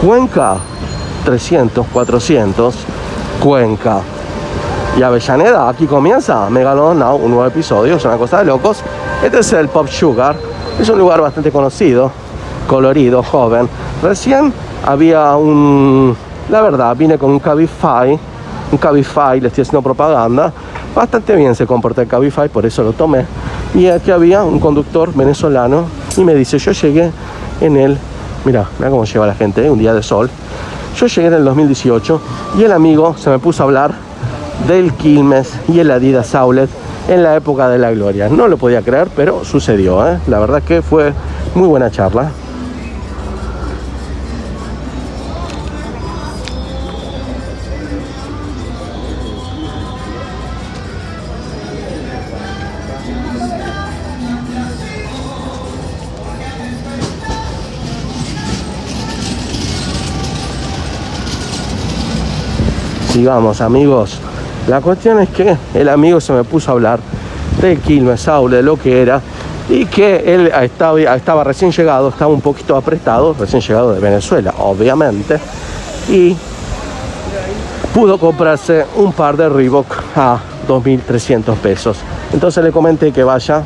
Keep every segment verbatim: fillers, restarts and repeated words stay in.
Cuenca, trescientos, cuatrocientos, Cuenca. Y Avellaneda, aquí comienza Megalodon Now, un nuevo episodio, es una cosa de locos. Este es el Pop Sugar, es un lugar bastante conocido, colorido, joven. Recién había un... la verdad, vine con un Cabify, un Cabify, le estoy haciendo propaganda. Bastante bien se comporta el Cabify, por eso lo tomé. Y aquí había un conductor venezolano y me dice, yo llegué en el... Mira, mira cómo lleva la gente, ¿eh? Un día de sol. Yo llegué en el dos mil dieciocho y el amigo se me puso a hablar del Quilmes y el Adidas Outlet en la época de la gloria. No lo podía creer, pero sucedió, ¿eh? La verdad que fue muy buena charla. Sigamos, amigos. La cuestión es que el amigo se me puso a hablar del Quilmes Outlet, de lo que era, y que él estaba, estaba recién llegado, estaba un poquito apretado, recién llegado de Venezuela, obviamente, y pudo comprarse un par de Reebok a dos mil trescientos pesos. Entonces le comenté que vaya.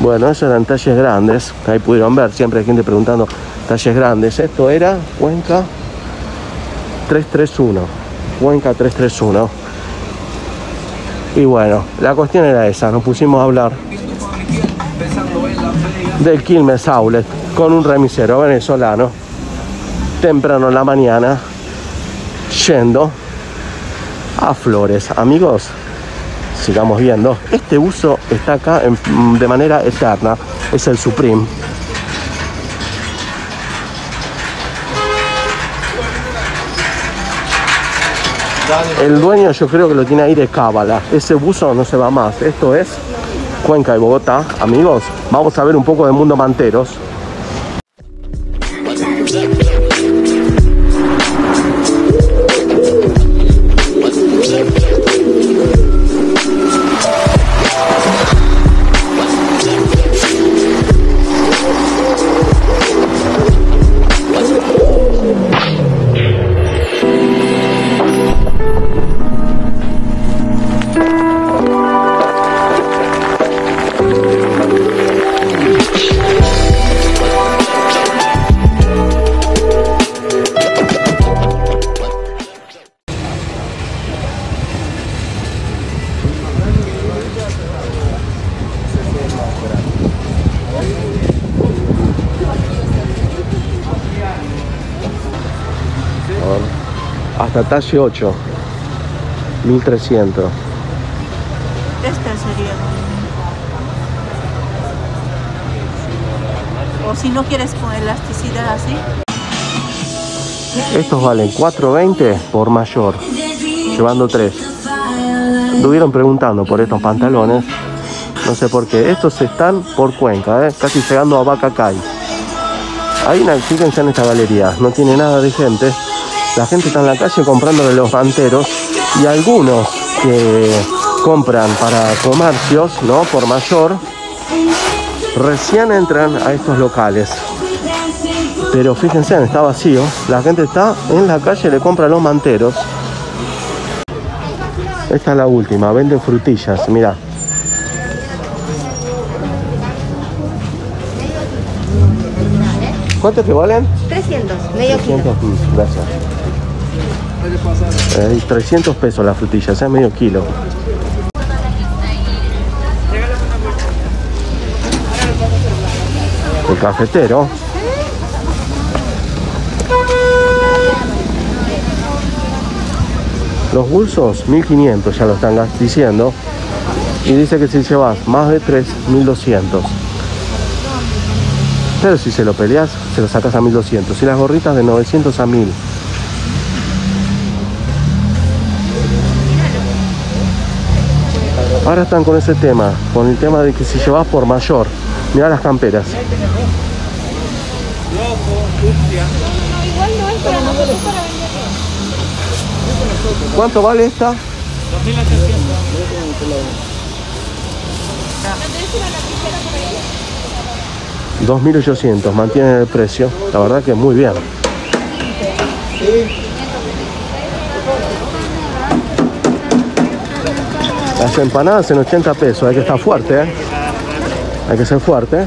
Bueno, esos eran talles grandes, ahí pudieron ver, siempre hay gente preguntando talles grandes. Esto era Cuenca trescientos treinta y uno, Cuenca trescientos treinta y uno. Y bueno, la cuestión era esa, nos pusimos a hablar del Quilmes Outlet con un remisero venezolano, temprano en la mañana, yendo a Flores. Amigos, sigamos viendo. Este uso está acá en, de manera eterna. Es el Supreme. El dueño yo creo que lo tiene ahí de cábala. Ese buzo no se va más. Esto es Cuenca y Bogotá. Amigos, vamos a ver un poco de mundo manteros. Hasta talle ocho, mil trescientos. Esta sería. O si no quieres poner elasticidad así. Estos valen cuatro veinte por mayor, llevando tres. Estuvieron preguntando por estos pantalones, no sé por qué. Estos están por Cuenca, ¿eh? Casi llegando a Bacacay. Hay una, fíjense en esta galería, no tiene nada de gente. La gente está en la calle comprándole los banteros y algunos que compran para comercios, ¿no? Por mayor, recién entran a estos locales. Pero fíjense, está vacío. La gente está en la calle y le compra los manteros. Esta es la última, venden frutillas, mirá. ¿Cuántos que valen? trescientos, medio kilo. Gracias. Eh, trescientos pesos las frutillas, es medio kilo. El cafetero. Los bolsos, mil quinientos, ya lo están diciendo. Y dice que si llevas más de tres, mil doscientos. Pero si se lo peleas, se lo sacas a mil doscientos. Y las gorritas de novecientos a mil. Ahora están con ese tema, con el tema de que si llevas por mayor, mirá las camperas. ¿Cuánto vale esta? dos mil ochocientos. dos mil ochocientos, mantienen el precio. La verdad que muy bien. Las empanadas en ochenta pesos. Hay que estar fuerte, ¿eh? Hay que ser fuerte, ¿eh?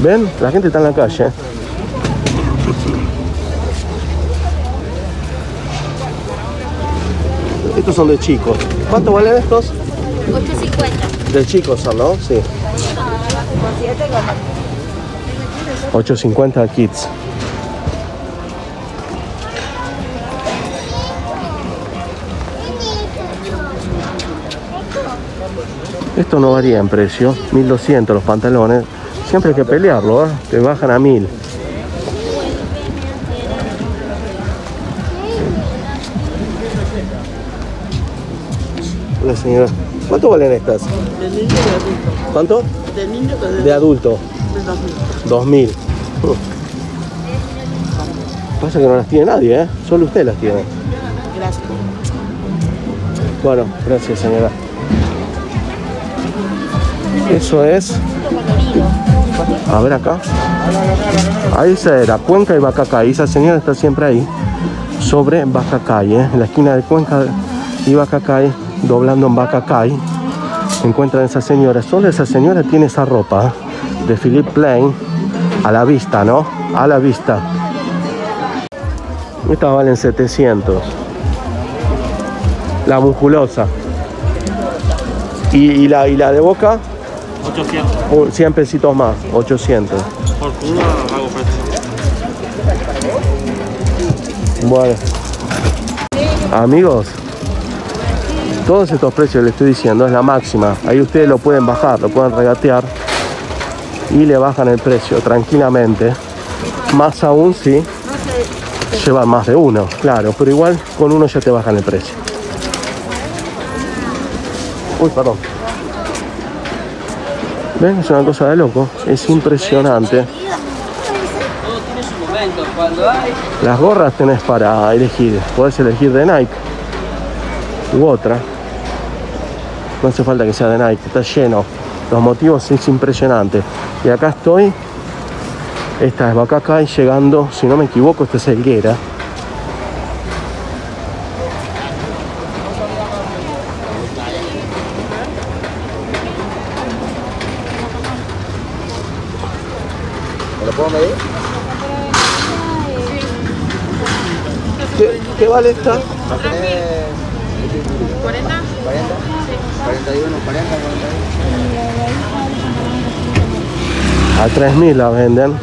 ¿Ven? La gente está en la calle, ¿eh? Estos son de chicos. ¿Cuánto valen estos? ocho cincuenta. De chicos son, ¿no? Sí. ocho cincuenta kids. Esto no varía en precio. mil doscientos los pantalones. Siempre hay que pelearlo, ¿eh? Te bajan a mil. Hola señora, ¿cuánto valen estas? De niño de adulto. ¿Cuánto? De niño de adulto. De adulto. dos mil. Uh. Pasa que no las tiene nadie, ¿eh? Solo usted las tiene. Gracias. Bueno, gracias señora. Eso es. A ver acá. Ahí esa era Cuenca y Bacacay. Esa señora está siempre ahí. Sobre Bacacay, ¿eh? En la esquina de Cuenca y Bacacay, doblando en Bacacay, encuentran a esa señora. Solo esa señora tiene esa ropa de Philippe Plain a la vista, ¿no? A la vista. Estas valen setecientos. La musculosa. ¿Y, y, la, y la de Boca? ochocientos. cien pesitos más, ochocientos. Por culo hago precio. Bueno. Amigos, todos estos precios, les estoy diciendo, es la máxima. Ahí ustedes lo pueden bajar, lo pueden regatear y le bajan el precio tranquilamente. Más aún si llevan más de uno, claro, pero igual con uno ya te bajan el precio. Uy, perdón. ¿Ven? Es una cosa de loco, es impresionante. Las gorras tenés para elegir, podés elegir de Nike u otra. No hace falta que sea de Nike, está lleno. Los motivos es impresionante. Y acá estoy. Esta es Bacacay, llegando, si no me equivoco, esta es Helguera. ¿Me lo puedo medir? ¿Qué, qué vale esta? ¿cuarenta? cuarenta y uno, cuarenta, cuarenta y uno. A tres mil la venden.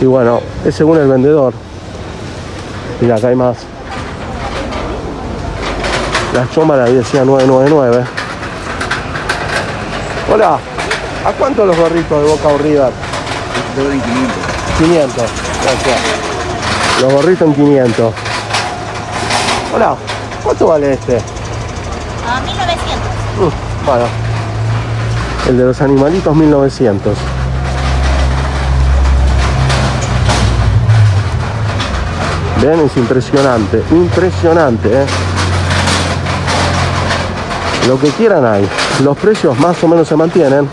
Y bueno, es según el vendedor. Mira, acá hay más. Las chomas la decía nueve noventa y nueve. Hola, ¿a cuánto los gorritos de Boca o River? quinientos. Gracias. Los gorritos en quinientos. Hola, ¿cuánto vale este? A mil novecientos. Uh, bueno. El de los animalitos, mil novecientos. Ven, es impresionante. Impresionante, ¿eh? Lo que quieran hay. Los precios más o menos se mantienen.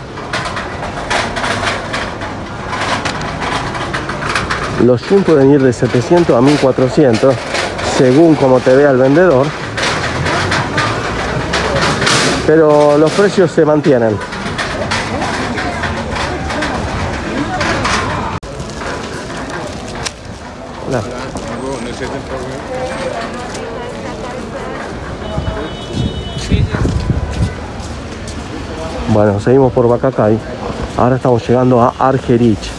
Los jeans pueden ir de setecientos a mil cuatrocientos, según como te vea el vendedor. Pero los precios se mantienen. Hola. Bueno, seguimos por Bacacay. Ahora estamos llegando a Argerich.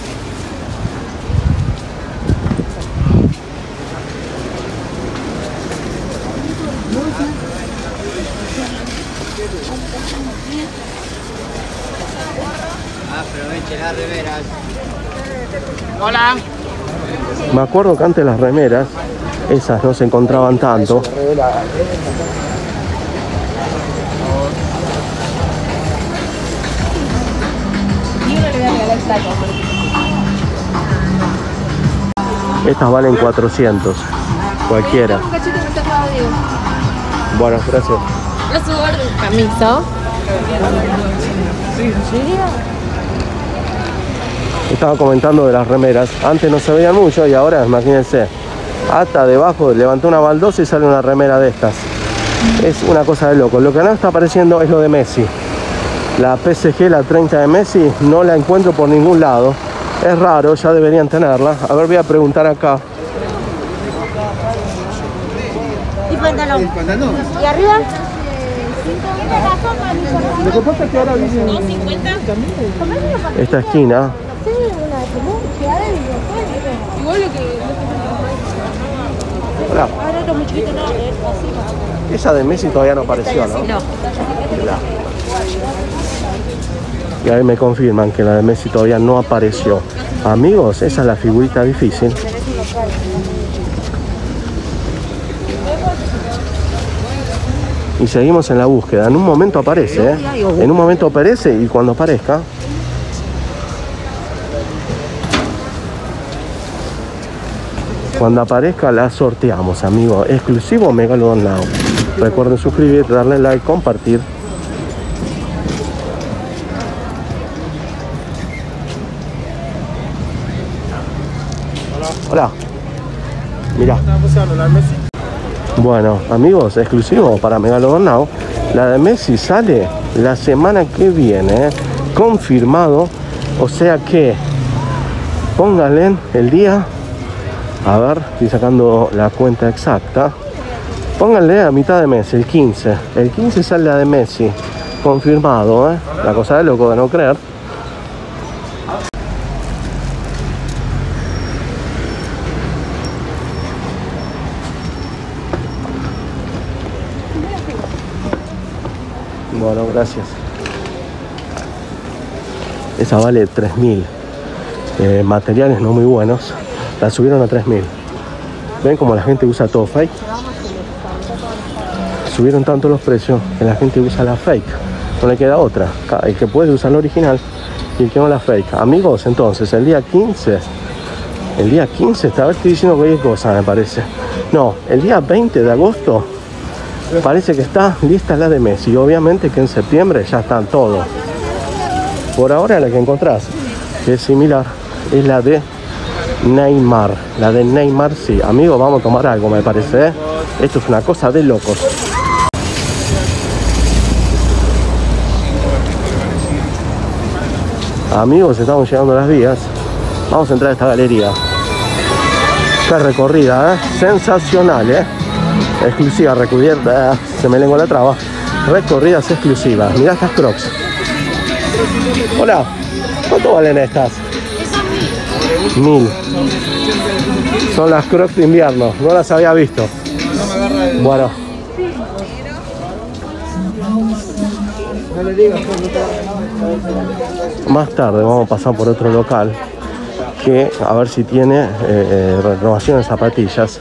Hola. Me acuerdo que antes las remeras, esas no se encontraban tanto. Estas valen cuatrocientos. Cualquiera. Bueno, gracias. Yo subo el camisa. Estaba comentando de las remeras. Antes no se veían mucho y ahora, imagínense. Hasta debajo, levantó una baldosa y sale una remera de estas. Es una cosa de loco. Lo que no está apareciendo es lo de Messi. La P S G, la treinta de Messi, no la encuentro por ningún lado. Es raro, ya deberían tenerla. A ver, voy a preguntar acá. ¿Y pantalón? ¿Y, el pantalón? ¿Y arriba? Esta esquina. Hola. Esa de Messi todavía no apareció, ¿no? No. Y ahí me confirman que la de Messi todavía no apareció. Amigos, esa es la figurita difícil. Y seguimos en la búsqueda. En un momento aparece, ¿eh? En un momento aparece y cuando aparezca... Cuando aparezca la sorteamos, amigos. Exclusivo Megalodon Now. Recuerden suscribir, darle like, compartir. Hola. Mira. Bueno, amigos, exclusivo para Megalodon Now. La de Messi sale la semana que viene, ¿eh? Confirmado. O sea que pónganle el día. A ver, estoy sacando la cuenta exacta. Pónganle a mitad de mes, el quince. El quince sale la de Messi. Confirmado, ¿eh? La cosa de loco de no creer. Bueno, gracias. Esa vale tres mil. Eh, materiales no muy buenos. La subieron a tres mil. ¿Ven como la gente usa todo fake? Subieron tanto los precios que la gente usa la fake. No le queda otra. El que puede usar la original y el que no la fake. Amigos, entonces, el día quince. El día quince, esta vez estoy diciendo que hay cosas, me parece. No, el día veinte de agosto parece que está lista la de Messi. Y obviamente que en septiembre ya están todos. Por ahora la que encontrás, que es similar, es la de... Neymar, la de Neymar, sí. Amigos, vamos a tomar algo, me parece, ¿eh? Esto es una cosa de locos. Amigos, estamos llegando a las vías. Vamos a entrar a esta galería. Esta recorrida, ¿eh? Sensacional, ¿eh? Exclusiva, recubierta. Se me lengua la traba. Recorridas exclusivas. Mirá estas Crocs. Hola, ¿cuánto valen estas? Mil. Son las Crocs de invierno, no las había visto. Bueno. Más tarde vamos a pasar por otro local que a ver si tiene eh, renovación de zapatillas.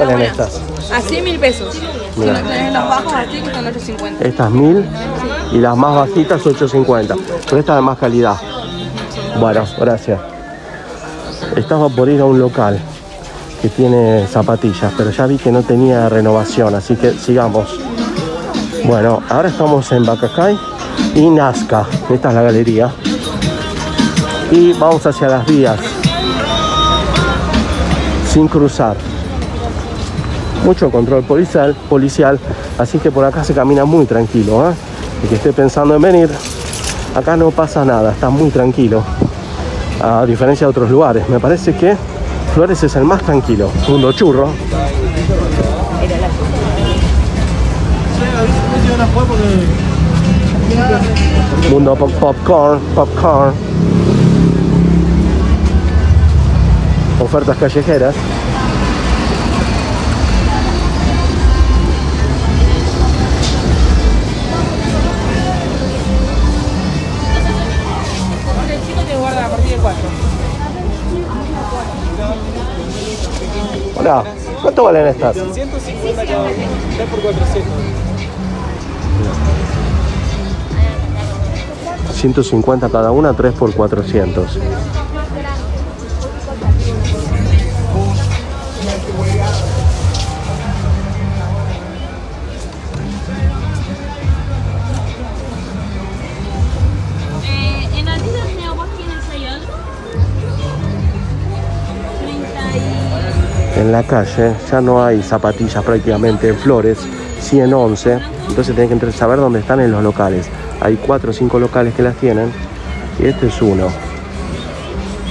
En estas. Así mil pesos. Mira. Si no tenés las bajas así que son ocho cincuenta. Estas mil y las más bajitas ocho cincuenta. Pero esta de más calidad. Bueno, gracias. Estaba por ir a un local que tiene zapatillas, pero ya vi que no tenía renovación, así que sigamos. Bueno, ahora estamos en Bacacay y Nazca. Esta es la galería. Y vamos hacia las vías. Sin cruzar. Mucho control policial, policial, así que por acá se camina muy tranquilo, ¿eh? El que esté pensando en venir, acá no pasa nada, está muy tranquilo. A diferencia de otros lugares, me parece que Flores es el más tranquilo. Mundo churro. Mundo pop popcorn, popcorn. Ofertas callejeras. Hola, ¿cuánto valen estas? ciento cincuenta cada una, tres por cuatrocientos. ciento cincuenta cada una, tres por cuatrocientos. En la calle ya no hay zapatillas prácticamente en Flores, ciento once, entonces tenés que entrar, saber dónde están en los locales. Hay cuatro o cinco locales que las tienen y este es uno.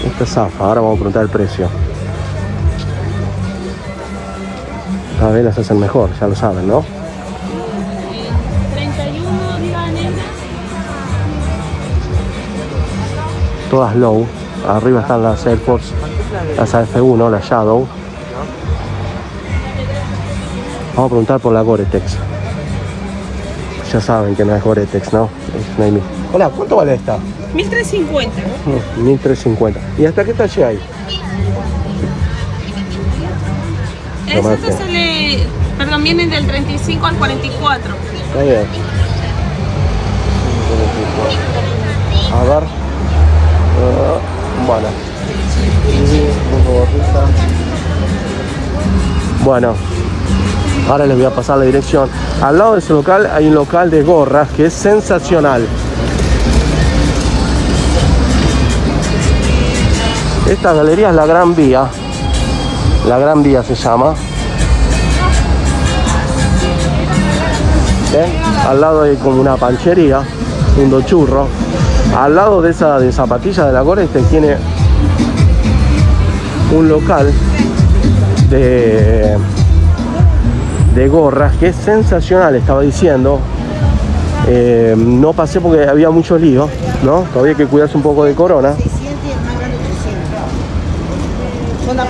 Esta es zafa, ahora vamos a preguntar el precio. A ver, las hacen mejor, ya lo saben, ¿no? treinta y uno ganes. Todas low, arriba están las Air Force, las A F uno, las Shadow. Vamos a preguntar por la Goretex. Ya saben que no es Goretex, ¿no? Es Nike. Hola, ¿cuánto vale esta? mil trescientos cincuenta. mil trescientos cincuenta. ¿Y hasta qué talle hay? Esta no sale... Perdón, vienen del treinta y cinco al cuarenta y cuatro. Está bien. A ver. Uh, bueno. Bueno. Ahora les voy a pasar la dirección. Al lado de su local hay un local de gorras que es sensacional. Esta galería es la Gran Vía. La Gran Vía se llama. ¿Eh? Al lado hay como una panchería, un dochurro. Al lado de esa de zapatilla de la Goretex tiene un local de... de gorras que es sensacional, estaba diciendo. Eh, no pasé porque había muchos líos, ¿no? Todavía hay que cuidarse un poco de corona. Son las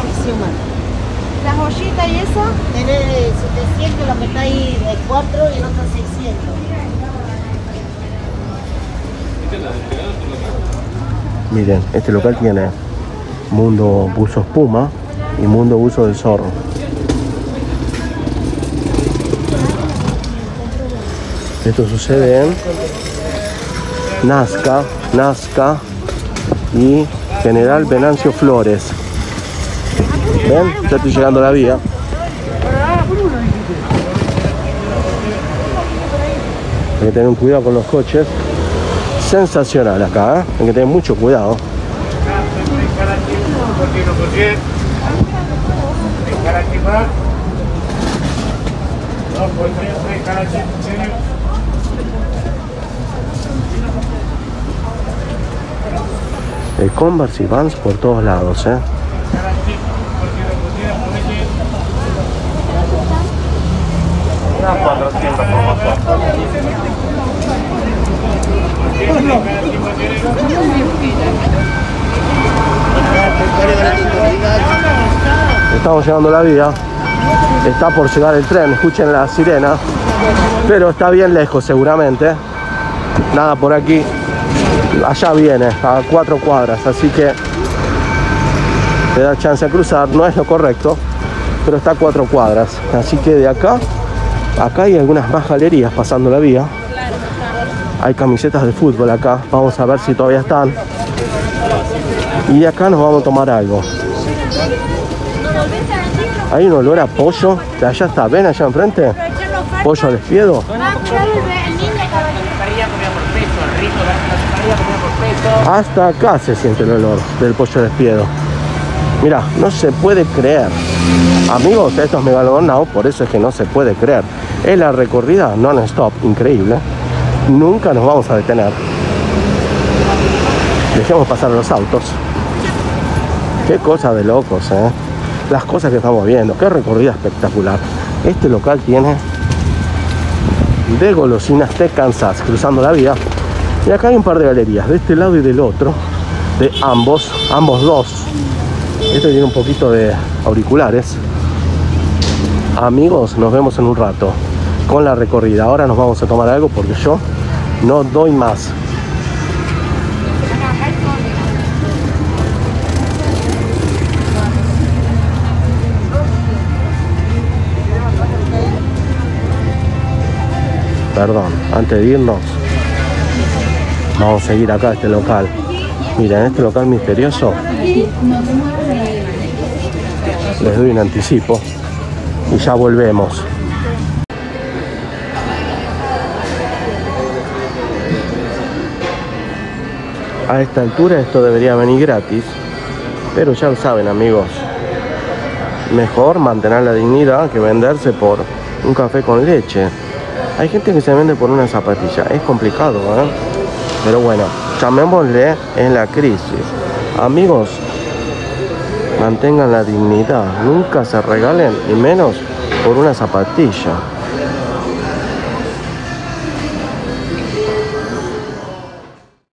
joyitas y eso, tenés setecientos, la que está ahí de cuatro y la otra seiscientos. Miren, este local tiene Mundo Buzos Puma y Mundo Buzo del Zorro. Esto sucede en Nazca, Nazca y General Venancio Flores. ¿Ven? Ya estoy llegando a la vía. Hay que tener cuidado con los coches. Sensacional acá, ¿eh? Hay que tener mucho cuidado. El Converse y Vans por todos lados, ¿eh? Estamos llegando a la vía. Está por llegar el tren, escuchen la sirena. Pero está bien lejos seguramente. Nada por aquí. Allá viene, a cuatro cuadras, así que te da chance a cruzar, no es lo correcto, pero está a cuatro cuadras. Así que de acá, acá hay algunas más galerías pasando la vía. Hay camisetas de fútbol acá, vamos a ver si todavía están. Y de acá nos vamos a tomar algo. Hay un olor a pollo, de allá está, ven allá enfrente. Pollo al espiedo. Hasta acá se siente el olor del pollo de espiedo. Mirá, no se puede creer. Amigos, esto es Megalodon Now, por eso es que no se puede creer. Es la recorrida non-stop, increíble. Nunca nos vamos a detener. Dejemos pasar los autos. Qué cosa de locos, ¿eh? Las cosas que estamos viendo, qué recorrida espectacular. Este local tiene de golosinas de Kansas, cruzando la vía. Y acá hay un par de galerías, de este lado y del otro, de ambos, ambos dos. Este tiene un poquito de auriculares. Amigos, nos vemos en un rato con la recorrida. Ahora nos vamos a tomar algo porque yo no doy más. perdón, antes de irnos, vamos a seguir acá este local. Miren, este local misterioso, les doy un anticipo y ya volvemos. A esta altura esto debería venir gratis, pero ya lo saben, amigos, mejor mantener la dignidad que venderse por un café con leche. Hay gente que se vende por una zapatilla, es complicado, ¿eh? Pero bueno, llamémosle en la crisis. Amigos, mantengan la dignidad, nunca se regalen, y menos por una zapatilla.